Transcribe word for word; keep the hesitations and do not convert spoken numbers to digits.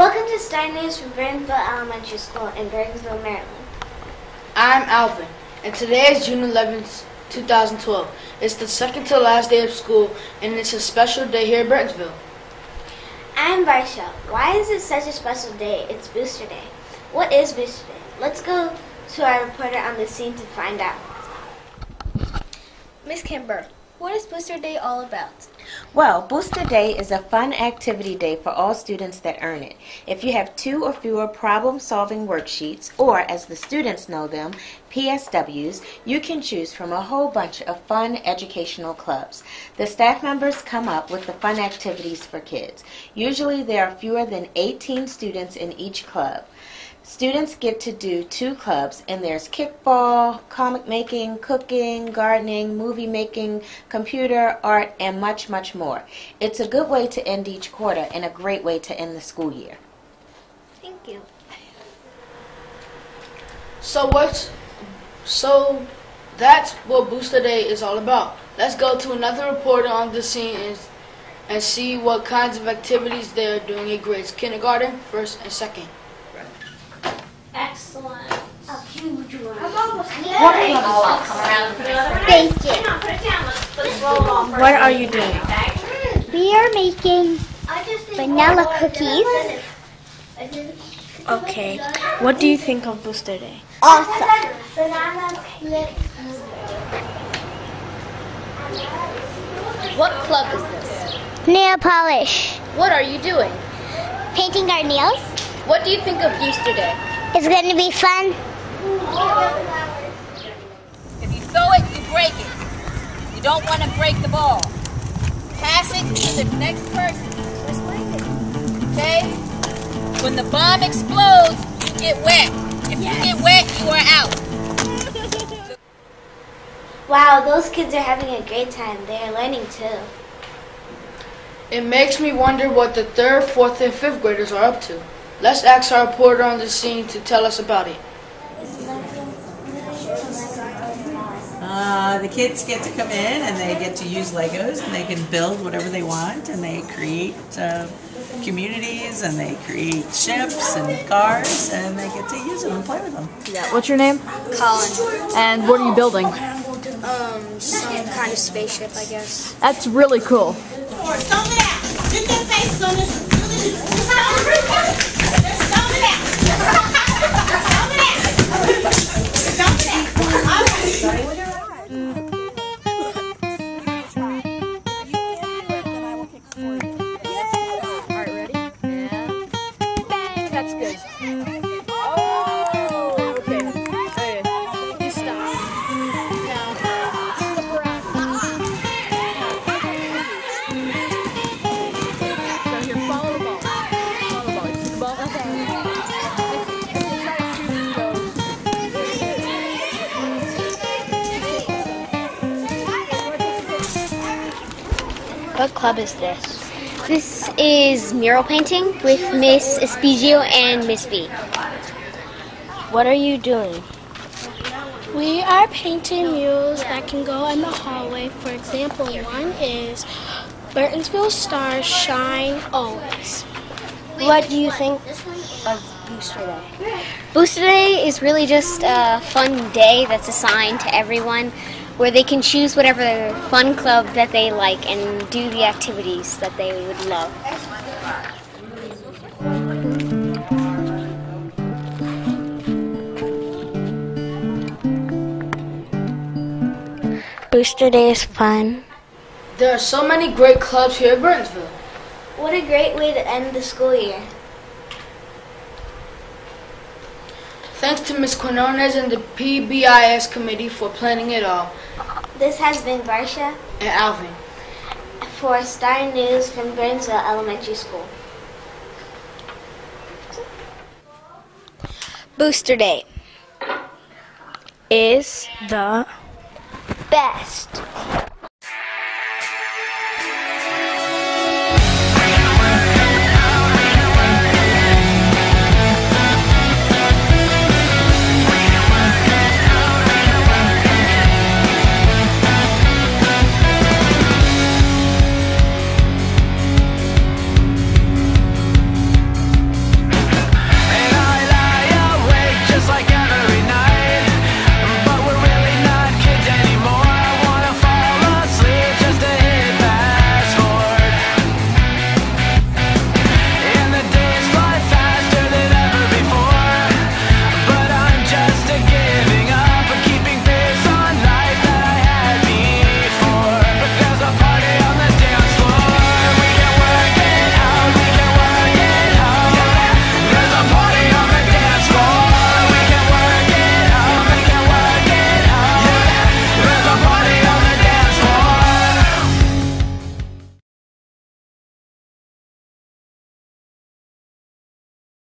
Welcome to Star News from Burtonsville Elementary School in Burtonsville, Maryland. I'm Alvin, and today is June eleventh, two thousand twelve. It's the second to last day of school, and it's a special day here at Burtonsville. I'm Varsha. Why is it such a special day? It's Booster Day. What is Booster Day? Let's go to our reporter on the scene to find out. Miss Kimber, what is Booster Day all about? Well, Booster Day is a fun activity day for all students that earn it. If you have two or fewer problem-solving worksheets, or as the students know them, P S Ws, you can choose from a whole bunch of fun educational clubs. The staff members come up with the fun activities for kids. Usually there are fewer than eighteen students in each club. Students get to do two clubs, and there's kickball, comic making, cooking, gardening, movie making, computer, art, and much, much more. It's a good way to end each quarter and a great way to end the school year. Thank you. So what's, so that's what Booster Day is all about. Let's go to another reporter on the scene and, and see what kinds of activities they are doing in grades kindergarten, first, and second. Excellent. A huge one. What are you doing? We are making vanilla cookies. Okay. What do you think of Booster Day? Awesome. What club is this? Nail polish. What are you doing? Painting our nails. What do you think of Booster Day? It's going to be fun. If you throw it, you break it. You don't want to break the ball. Pass it to the next person. Just break it. Okay? When the bomb explodes, you get wet. If yes. you get wet, you are out. Wow, those kids are having a great time. They are learning too. It makes me wonder what the third, fourth, and fifth graders are up to. Let's ask our reporter on the scene to tell us about it. Uh, the kids get to come in and they get to use Legos and they can build whatever they want and they create uh, communities and they create ships and cars and they get to use them and play with them. Yeah. What's your name? Colin. And what are you building? Um, some kind of spaceship, I guess. That's really cool. What club is this? This is mural painting with Miss Espigio and Miss B. What are you doing? We are painting murals that can go in the hallway. For example, one is Burtonsville Stars Shine Always. What do you think of Booster Day? Booster Day is really just a fun day that's assigned to everyone, where they can choose whatever fun club that they like and do the activities that they would love. Booster Day is fun. There are so many great clubs here at Burtonsville. What a great way to end the school year. Thanks to Miz Quinones and the P B I S committee for planning it all. This has been Varsha and Alvin for Star News from Burtonsville Elementary School. Booster Day is the best.